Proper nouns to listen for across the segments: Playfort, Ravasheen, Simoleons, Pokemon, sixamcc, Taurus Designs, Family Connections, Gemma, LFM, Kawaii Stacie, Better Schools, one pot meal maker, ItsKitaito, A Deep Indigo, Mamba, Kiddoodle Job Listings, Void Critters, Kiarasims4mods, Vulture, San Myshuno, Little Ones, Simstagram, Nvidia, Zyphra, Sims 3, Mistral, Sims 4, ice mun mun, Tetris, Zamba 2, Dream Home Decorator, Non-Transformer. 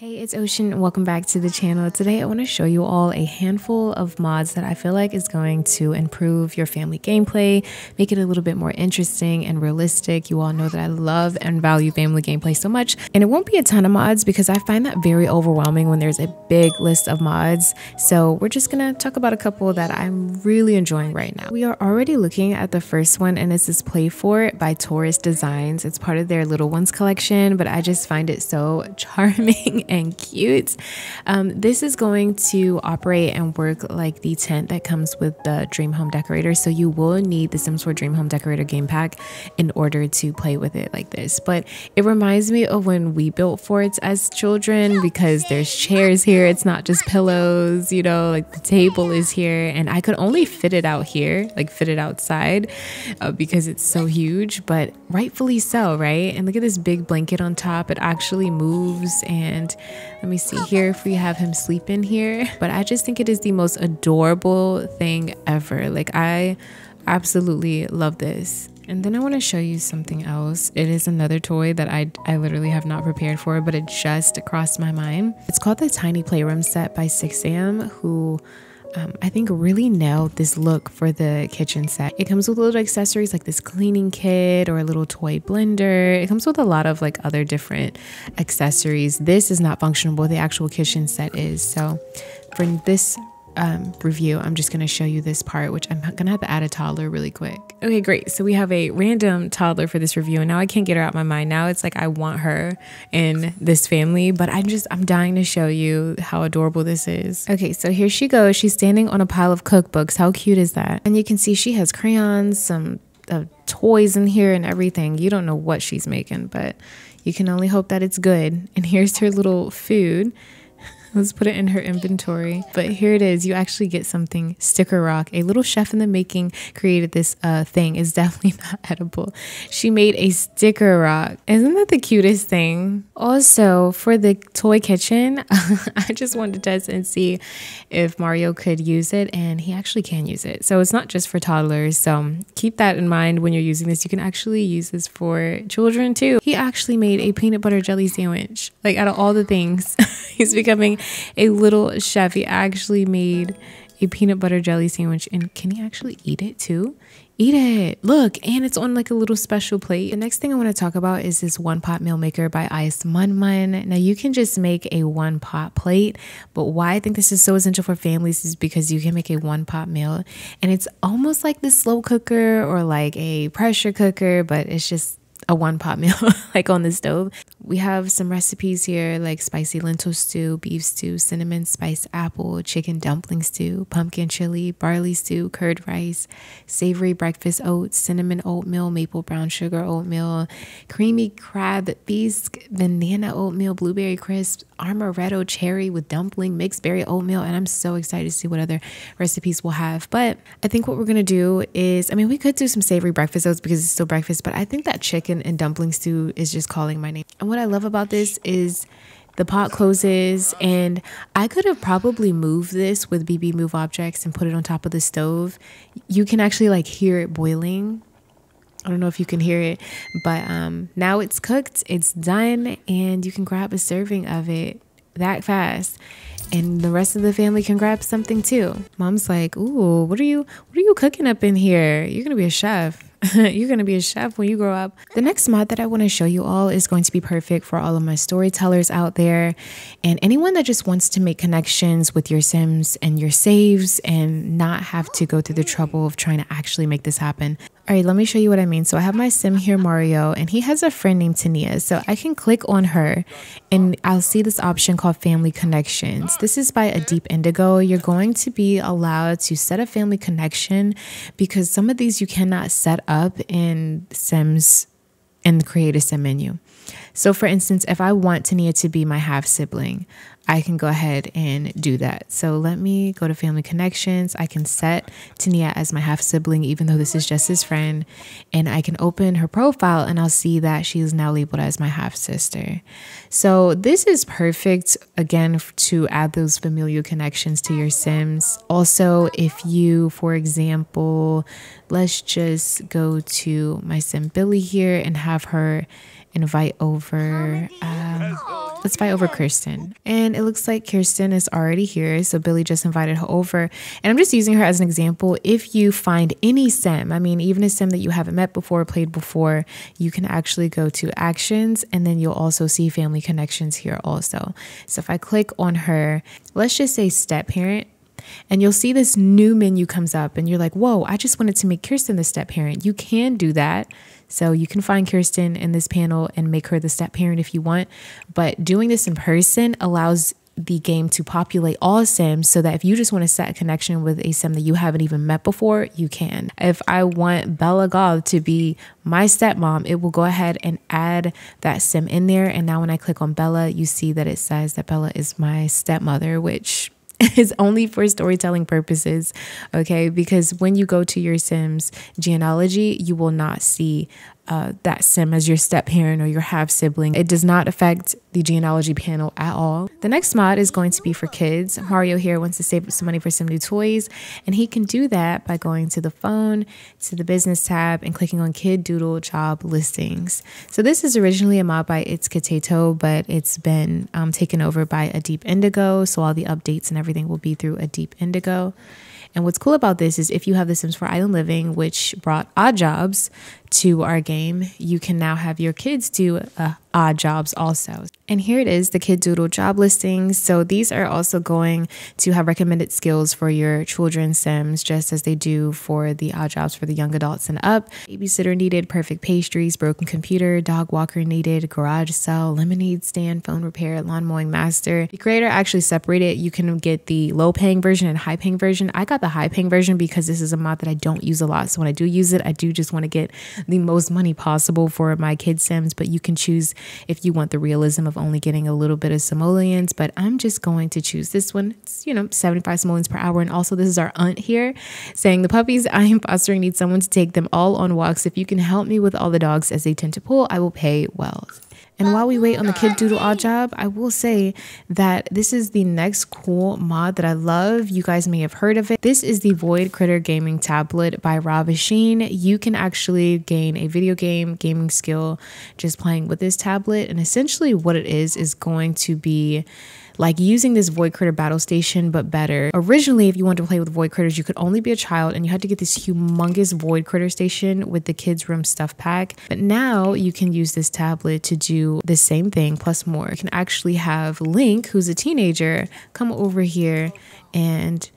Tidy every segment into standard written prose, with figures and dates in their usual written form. Hey, it's Ocean. Welcome back to the channel. Today I want to show you all a handful of mods that I feel like is going to improve your family gameplay, make it a little bit more interesting and realistic. You all know that I love and value family gameplay so much, and it won't be a ton of mods because I find that very overwhelming when there's a big list of mods. So we're just gonna talk about a couple that I'm really enjoying right now. We are already looking at the first one, and this is Playfort by Taurus Designs. It's part of their Little Ones collection, but I just find it so charming and cute. This is going to operate and work like the tent that comes with the Dream Home Decorator, so you will need the Sims 4 Dream Home Decorator game pack in order to play with it like this. But it reminds me of when we built forts as children, because there's chairs here, it's not just pillows, you know, like the table is here, and I could only fit it out here, like fit it outside because it's so huge, but rightfully so, right? And look at this big blanket on top, it actually moves. And let me see here if we have him sleep in here, but I just think it is the most adorable thing ever. Like, I absolutely love this. And then I want to show you something else. It is another toy that I literally have not prepared for, but it just crossed my mind. It's called the Tiny Playroom Set by 6am, who I think really nailed this look for the kitchen set. It comes with little accessories like this cleaning kit or a little toy blender. It comes with a lot of like other different accessories. This is not functional, the actual kitchen set is. So for this review, I'm just going to show you this part, which I'm going to have to add a toddler really quick. Okay, great. So we have a random toddler for this review, and now I can't get her out of my mind. Now it's like I want her in this family, but I'm dying to show you how adorable this is. Okay, so here she goes. She's standing on a pile of cookbooks. How cute is that? And you can see she has crayons, some toys in here and everything. You don't know what she's making, but you can only hope that it's good. And here's her little food. Let's put it in her inventory. But here it is. You actually get something. Sticker rock. A little chef in the making created this thing. It's definitely not edible. She made a sticker rock. Isn't that the cutest thing? Also, for the toy kitchen, I just wanted to test and see if Mario could use it, and he actually can use it. So it's not just for toddlers. So keep that in mind when you're using this. You can actually use this for children too. He actually made a peanut butter jelly sandwich. Like, out of all the things, he's becoming a little chef. He actually made a peanut butter jelly sandwich. And can he actually eat it too? Eat it. Look, and it's on like a little special plate. The next thing I want to talk about is this One Pot Meal Maker by Ice Mun Mun. Now, you can just make a one pot plate, but why I think this is so essential for families is because you can make a one pot meal, and it's almost like the slow cooker or like a pressure cooker, but it's just a one pot meal like on the stove. We have some recipes here like spicy lentil stew, beef stew, cinnamon spiced apple, chicken dumpling stew, pumpkin chili, barley stew, curd rice, savory breakfast oats, cinnamon oatmeal, maple brown sugar oatmeal, creamy crab bisque, banana oatmeal, blueberry crisps, amaretto cherry with dumpling, mixed berry oatmeal. And I'm so excited to see what other recipes we'll have. But I think what we're gonna do is, I mean, we could do some savory breakfast oats because it's still breakfast, but I think that chicken and dumpling stew is just calling my name. And what I love about this is the pot closes, and I could have probably moved this with BB Move Objects and put it on top of the stove. You can actually like hear it boiling. I don't know if you can hear it, but now it's cooked, it's done, and you can grab a serving of it that fast, and the rest of the family can grab something too. Mom's like, "Ooh, what are you cooking up in here? You're gonna be a chef." You're gonna be a chef when you grow up. The next mod that I want to show you all is going to be perfect for all of my storytellers out there and anyone that just wants to make connections with your Sims and your saves and not have to go through the trouble of trying to actually make this happen. All right, let me show you what I mean. So I have my Sim here, Mario, and he has a friend named Tania. So I can click on her and I'll see this option called Family Connections. This is by A Deep Indigo. You're going to be allowed to set a family connection because some of these you cannot set up in Sims and create a Sim menu. So for instance, if I want Tania to be my half sibling, I can go ahead and do that. So let me go to Family Connections. I can set Tania as my half sibling, even though this is just his friend, and I can open her profile and I'll see that she is now labeled as my half sister. So this is perfect again to add those familial connections to your Sims. Also, if you, for example, let's just go to my Sim Billy here and have her invite over Let's fight over Kirsten. And it looks like Kirsten is already here, so Billy just invited her over. And I'm just using her as an example. If you find any sim, I mean, even a sim that you haven't met before, played before, you can actually go to actions, and then you'll also see family connections here also. So if I click on her, let's just say step parent, and you'll see this new menu comes up and you're like, whoa, I just wanted to make Kirsten the step parent. You can do that. So you can find Kirsten in this panel and make her the step parent if you want. But doing this in person allows the game to populate all sims, so that if you just want to set a connection with a sim that you haven't even met before, you can. If I want Bella Goth to be my stepmom, it will go ahead and add that sim in there. And now when I click on Bella, you see that it says that Bella is my stepmother, which is only for storytelling purposes, okay? Because when you go to your sim's genealogy, you will not see that sim as your step-parent or your half-sibling. It does not affect the genealogy panel at all. The next mod is going to be for kids. Mario here wants to save up some money for some new toys, and he can do that by going to the phone, to the business tab, and clicking on Kiddoodle Job Listings. So this is originally a mod by ItsKitaito, but it's been taken over by A Deep Indigo, so all the updates and everything will be through A Deep Indigo. And what's cool about this is if you have The Sims 4 Island Living, which brought odd jobs to our game, you can now have your kids do odd jobs also. And here it is, the Kiddoodle job listings. So these are also going to have recommended skills for your children sims, just as they do for the odd jobs for the young adults and up. Babysitter needed, perfect pastries, broken computer, dog walker needed, garage sale, lemonade stand, phone repair, lawn mowing master. The creator actually separated. You can get the low paying version and high paying version. I got the high paying version because this is a mod that I don't use a lot. So when I do use it, I do just want to get the most money possible for my kid sims, but you can choose if you want the realism of only getting a little bit of simoleons. But I'm just going to choose this one. It's, you know, 75 simoleons per hour. And also this is our aunt here saying the puppies I am fostering need someone to take them all on walks. If you can help me with all the dogs as they tend to pull, I will pay well. And while we wait on the Kiddoodle odd job, I will say that this is the next cool mod that I love. You guys may have heard of it. This is the Void Critter Gaming Tablet by Ravasheen. You can actually gain a video game gaming skill just playing with this tablet. And essentially what it is going to be like using this Void Critter battle station, but better. Originally, if you wanted to play with Void Critters, you could only be a child and you had to get this humongous Void Critter station with the kids room stuff pack. But now you can use this tablet to do the same thing plus more. You can actually have Link, who's a teenager, come over here and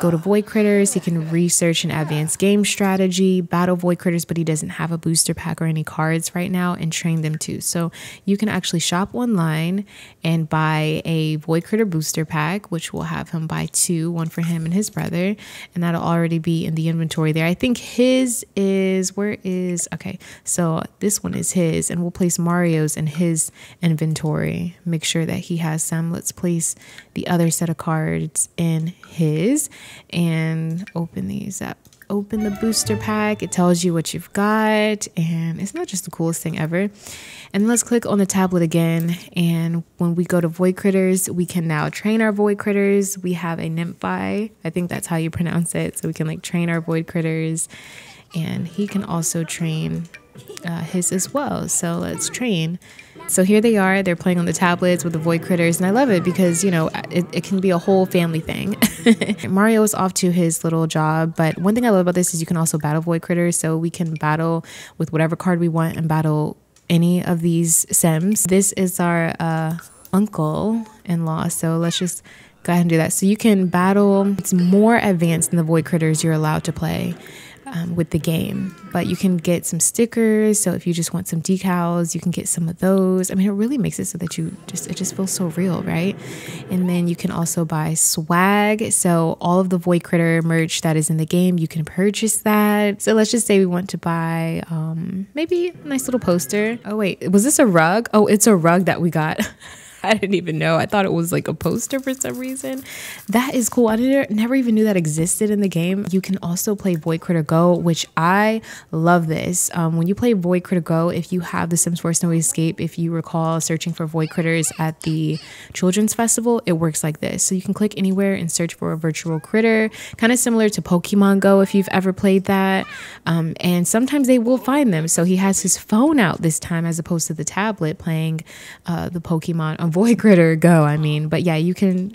go to Void Critters. He can research an advanced game strategy, battle Void Critters, but he doesn't have a booster pack or any cards right now, and train them too. So you can actually shop online and buy a Void Critter booster pack, which will have him buy two, one for him and his brother, and that'll already be in the inventory there. I think his is, where is, okay, so this one is his, and we'll place Mario's in his inventory. Make sure that he has some. Let's place the other set of cards in his and open these up. Open the booster pack. It tells you what you've got, and it's not just the coolest thing ever. And let's click on the tablet again, and when we go to Void Critters, we can now train our Void Critters. We have a Nymphi, I think that's how you pronounce it, so we can like train our Void Critters, and he can also train his as well. So let's train. So here they are, they're playing on the tablets with the Void Critters, and I love it because, you know, it can be a whole family thing. Mario is off to his little job, but one thing I love about this is you can also battle Void Critters, so we can battle with whatever card we want and battle any of these sims. This is our uncle-in-law, so let's just go ahead and do that. So you can battle, it's more advanced than the Void Critters you're allowed to play with the game, but you can get some stickers. So if you just want some decals, you can get some of those. I mean, it really makes it so that you just, it just feels so real, right? And then you can also buy swag. So all of the Void Critter merch that is in the game, you can purchase that. So let's just say we want to buy maybe a nice little poster. Oh wait, was this a rug? Oh, it's a rug that we got. I didn't even know. I thought it was like a poster for some reason. That is cool. I never even knew that existed in the game. You can also play Void Critter Go, which I love this. When you play Void Critter Go, if you have the Sims 4 Snowy Escape, if you recall searching for Void Critters at the Children's Festival, it works like this. So you can click anywhere and search for a virtual critter, kind of similar to Pokemon Go if you've ever played that. And sometimes they will find them. So he has his phone out this time as opposed to the tablet playing the Pokemon on Void Critter Go, I mean. But yeah, you can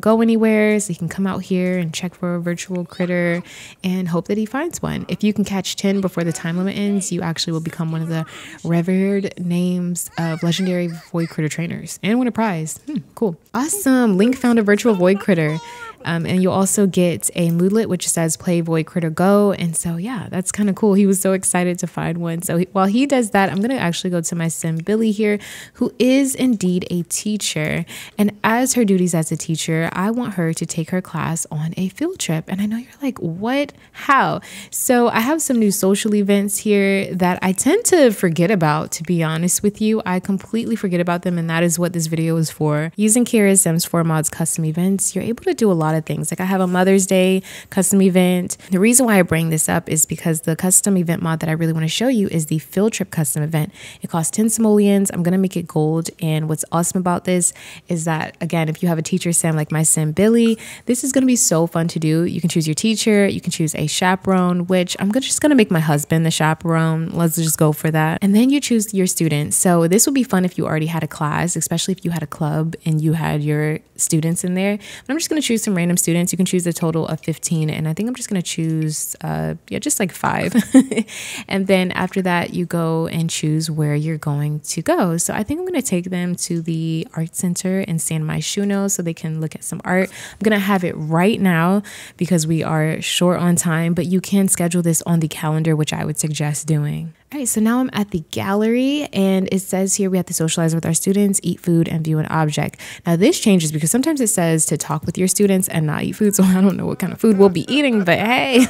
go anywhere, so he can come out here and check for a virtual critter and hope that he finds one. If you can catch 10 before the time limit ends, you actually will become one of the revered names of legendary Void Critter trainers and win a prize. Cool. Awesome. Link found a virtual Void Critter. And you'll also get a moodlet which says play Void Critter Go. And so yeah, that's kind of cool. He was so excited to find one. So while he does that, I'm gonna actually go to my sim Billy here, who is indeed a teacher, and as her duties as a teacher, I want her to take her class on a field trip. And I know you're like, what, how? So I have some new social events here that I tend to forget about, to be honest with you. I completely forget about them, and that is what this video is for. Using Kiarasims4mods custom events, you're able to do a lot of things. Like I have a Mother's Day custom event. The reason why I bring this up is because the custom event mod that I really want to show you is the field trip custom event. It costs 10 simoleons. I'm going to make it gold. And what's awesome about this is that, again, if you have a teacher sim like my sim Billy, this is going to be so fun to do. You can choose your teacher. You can choose a chaperone, which I'm just going to make my husband the chaperone. Let's just go for that. And then you choose your students. So this would be fun if you already had a class, especially if you had a club and you had your students in there. But I'm just going to choose some random students. You can choose a total of 15, and I think I'm just going to choose yeah, just like 5. And then after that, you go and choose where you're going to go. So I think I'm going to take them to the art center in San Myshuno so they can look at some art. I'm going to have it right now because we are short on time, but you can schedule this on the calendar, which I would suggest doing. All right, so now I'm at the gallery, and it says here we have to socialize with our students, eat food, and view an object. Now this changes because sometimes it says to talk with your students and not eat food, so I don't know what kind of food we'll be eating, but hey,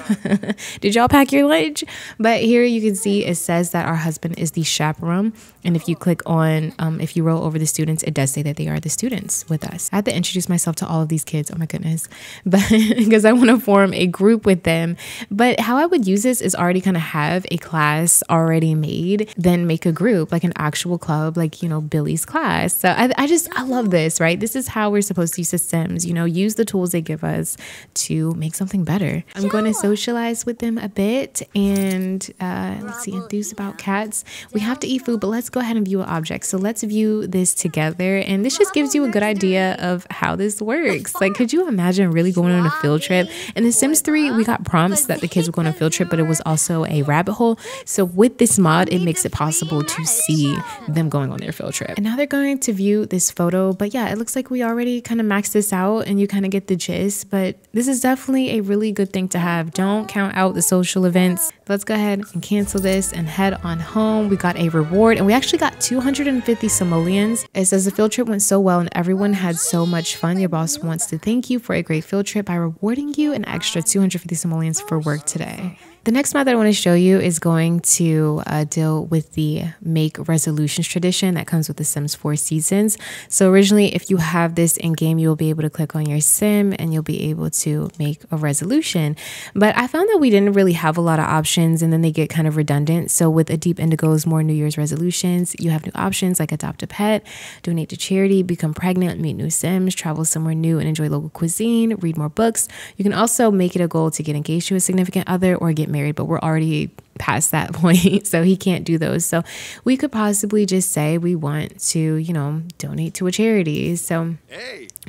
did y'all pack your lunch? But here you can see it says that our husband is the chaperone, and if you click on, if you roll over the students, it does say that they are the students with us. I had to introduce myself to all of these kids, oh my goodness, but because I want to form a group with them. But how I would use this is already kind of have a class already made, then make a group, like an actual club, like, you know, Billy's class. So I love this, right? This is how we're supposed to use the Sims, you know, use the tools they give us to make something better. I'm going to socialize with them a bit, and let's see, enthused about cats. We have to eat food, but let's go ahead and view an object. So let's view this together, and this just gives you a good idea of how this works. Like, could you imagine really going on a field trip? In The Sims 3, we got prompts that the kids would go on a field trip, but it was also a rabbit hole. So with this mod, it makes it possible to see them going on their field trip. And now they're going to view this photo, but yeah, it looks like we already kind of maxed this out and you kind of get the gist, but this is definitely a really good thing to have. Don't count out the social events. Let's go ahead and cancel this and head on home. We got a reward, and we actually got 250 simoleons. It says the field trip went so well and everyone had so much fun. Your boss wants to thank you for a great field trip by rewarding you an extra 250 simoleons for work today. The next mod that I want to show you is going to deal with the make resolutions tradition that comes with the Sims 4 seasons. So originally, if you have this in game, you'll be able to click on your sim and you'll be able to make a resolution. But I found that we didn't really have a lot of options, and then they get kind of redundant. So with A Deep Indigo's more New Year's resolutions, you have new options like adopt a pet, donate to charity, become pregnant, meet new Sims, travel somewhere new and enjoy local cuisine, read more books. You can also make it a goal to get engaged to a significant other or get married, but we're already past that point, so he can't do those. So we could possibly just say we want to, you know, donate to a charity. So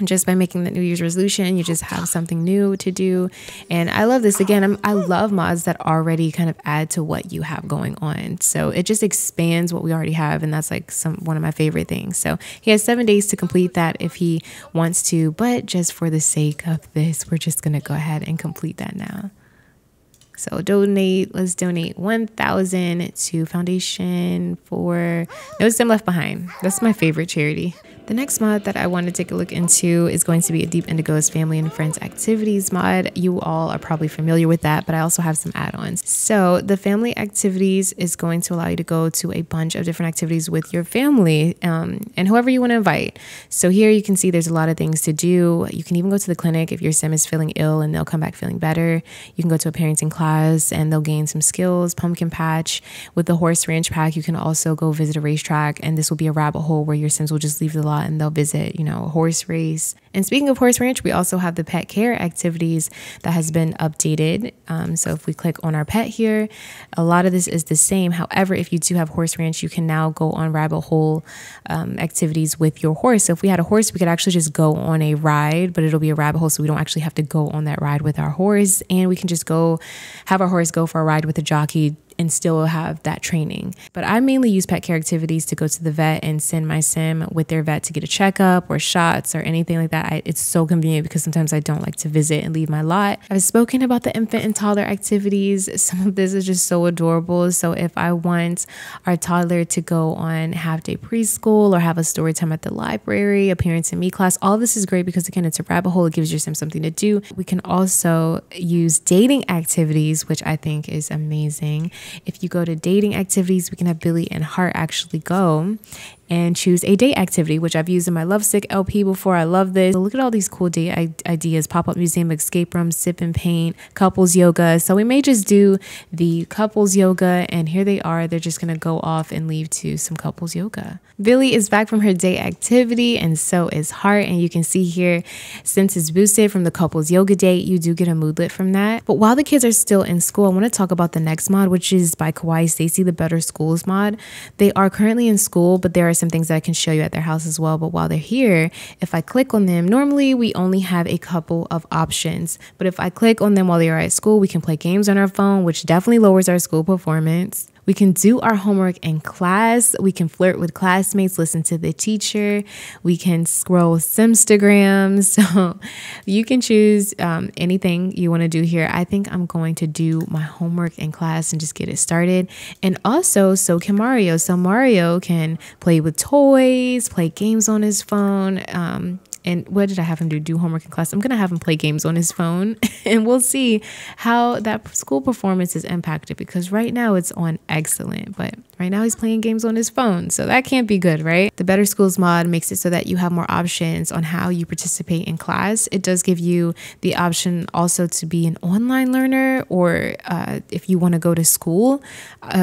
just by making the New Year's resolution, you just have something new to do. And I love this. Again, I love mods that already kind of add to what you have going on, so it just expands what we already have, and that's like one of my favorite things. So he has 7 days to complete that if he wants to, but just for the sake of this, we're just gonna go ahead and complete that now. So donate, let's donate 1,000 to Foundation for No STEM Left Behind. That's my favorite charity. The next mod that I want to take a look into is going to be A Deep Indigo's Family and Friends Activities mod. You all are probably familiar with that, but I also have some add-ons. So the Family Activities is going to allow you to go to a bunch of different activities with your family and whoever you want to invite. So here you can see there's a lot of things to do. You can even go to the clinic if your sim is feeling ill and they'll come back feeling better. You can go to a parenting class and they'll gain some skills. Pumpkin patch with the horse ranch pack. You can also go visit a racetrack, and this will be a rabbit hole where your sims will just leave the lot and they'll visit, you know, a horse race. And speaking of horse ranch, we also have the pet care activities that has been updated. So if we click on our pet here, a lot of this is the same. However, if you do have horse ranch, you can now go on rabbit hole activities with your horse. So if we had a horse, we could actually just go on a ride, but it'll be a rabbit hole. So we don't actually have to go on that ride with our horse, and we can just go have our horse go for a ride with a jockey and still have that training. But I mainly use pet care activities to go to the vet and send my sim with their vet to get a checkup or shots or anything like that. It's so convenient because sometimes I don't like to visit and leave my lot. I've spoken about the infant and toddler activities. Some of this is just so adorable. So if I want our toddler to go on half-day preschool or have a story time at the library, a parents and me class, all this is great because again, it's a rabbit hole. It gives your sim something to do. We can also use dating activities, which I think is amazing. If you go to dating activities, we can have Billy and Hart actually go and choose a date activity, which I've used in my Lovesick LP before. I love this. So look at all these cool date ideas: pop-up museum, escape room, sip and paint, couples yoga. So we may just do the couples yoga, and here they are. They're just gonna go off and leave to some couples yoga. Billy is back from her date activity, and so is Hart. And you can see here, since it's boosted from the couples yoga date, you do get a moodlet from that. But while the kids are still in school, I want to talk about the next mod, which is by Kawaii Stacie, the Better Schools mod. They are currently in school, but there are some things that I can show you at their house as well. But while they're here, if I click on them, normally we only have a couple of options, but if I click on them while they are at school, we can play games on our phone, which definitely lowers our school performance. We can do our homework in class. We can flirt with classmates, listen to the teacher. We can scroll Simstagram. So you can choose anything you want to do here. I think I'm going to do my homework in class and just get it started. And also, so can Mario. So Mario can play with toys, play games on his phone. And what did I have him do? Do homework in class. I'm going to have him play games on his phone, and we'll see how that school performance is impacted, because right now it's on excellent, but right now he's playing games on his phone. So that can't be good, right? The Better Schools mod makes it so that you have more options on how you participate in class. It does give you the option also to be an online learner, or if you want to go to school,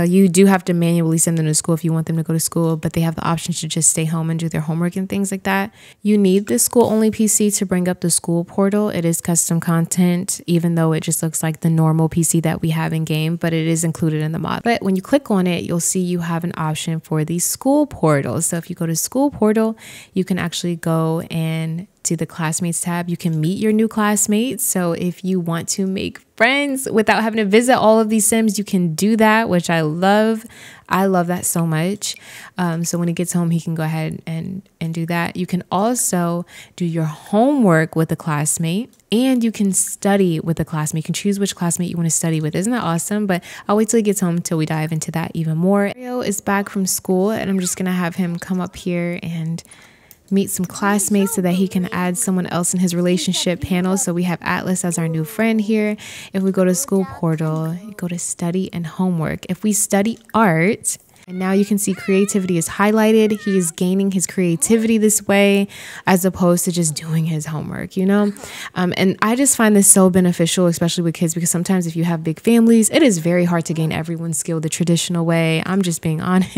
you do have to manually send them to school if you want them to go to school, but they have the option to just stay home and do their homework and things like that. You need this school-only PC to bring up the school portal. It is custom content, even though it just looks like the normal PC that we have in game, but it is included in the mod. But when you click on it, you'll see you have an option for the school portal. So if you go to school portal, you can actually go and to the classmates tab. You can meet your new classmates. So if you want to make friends without having to visit all of these sims, you can do that, which I love. I love that so much. So when he gets home, he can go ahead and do that. You can also do your homework with a classmate, and you can study with a classmate. You can choose which classmate you want to study with. Isn't that awesome? But I'll wait till he gets home till we dive into that even more. Mario is back from school, and I'm just gonna have him come up here and meet some classmates so that he can add someone else in his relationship panel. So we have Atlas as our new friend here. If we go to school portal, go to study and homework. If we study art, and now you can see creativity is highlighted. He is gaining his creativity this way, as opposed to just doing his homework, you know? And I just find this so beneficial, especially with kids, because sometimes if you have big families, it is very hard to gain everyone's skill the traditional way. I'm just being honest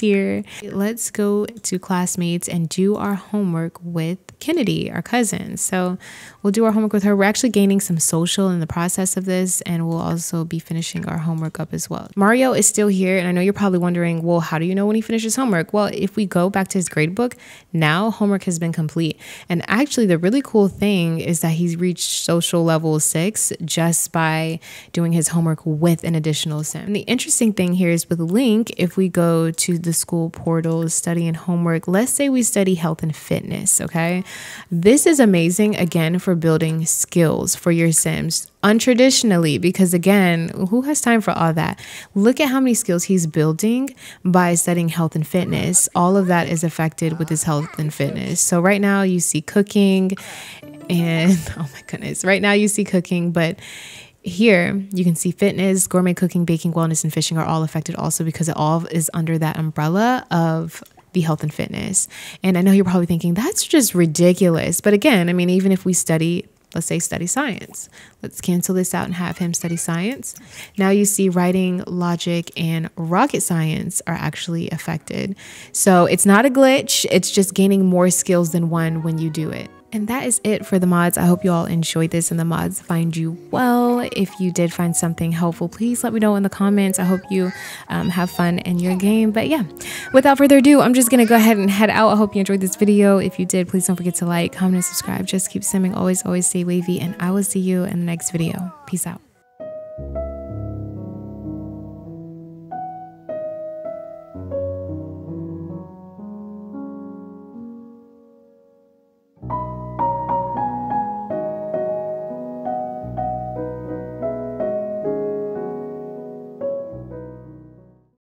here. Let's go to classmates and do our homework with Kennedy, our cousin. So we'll do our homework with her. We're actually gaining some social in the process of this, and we'll also be finishing our homework up as well. Mario is still here, and I know you're probably wondering, well, how do you know when he finishes homework? Well, if we go back to his gradebook, now homework has been complete. And actually, the really cool thing is that he's reached social level 6 just by doing his homework with an additional sim. And the interesting thing here is with Link, if we go to the school portal, study and homework, let's say we study health and fitness, okay? This is amazing, again, for building skills for your sims. untraditionally, because again, who has time for all that? Look at how many skills he's building by studying health and fitness. All of that is affected with his health and fitness. So right now you see cooking and, oh my goodness, right now you see cooking, but here you can see fitness, gourmet cooking, baking, wellness, and fishing are all affected also, because it all is under that umbrella of the health and fitness. And I know you're probably thinking that's just ridiculous. But again, I mean, even if we study, let's say study science, let's cancel this out and have him study science. Now you see writing, logic, and rocket science are actually affected. So it's not a glitch. It's just gaining more skills than one when you do it. And that is it for the mods. I hope you all enjoyed this and the mods find you well. If you did find something helpful, please let me know in the comments. I hope you have fun in your game. But yeah, without further ado, I'm just going to go ahead and head out. I hope you enjoyed this video. If you did, please don't forget to like, comment, and subscribe. Just keep simming. Always, always stay wavy. And I will see you in the next video. Peace out.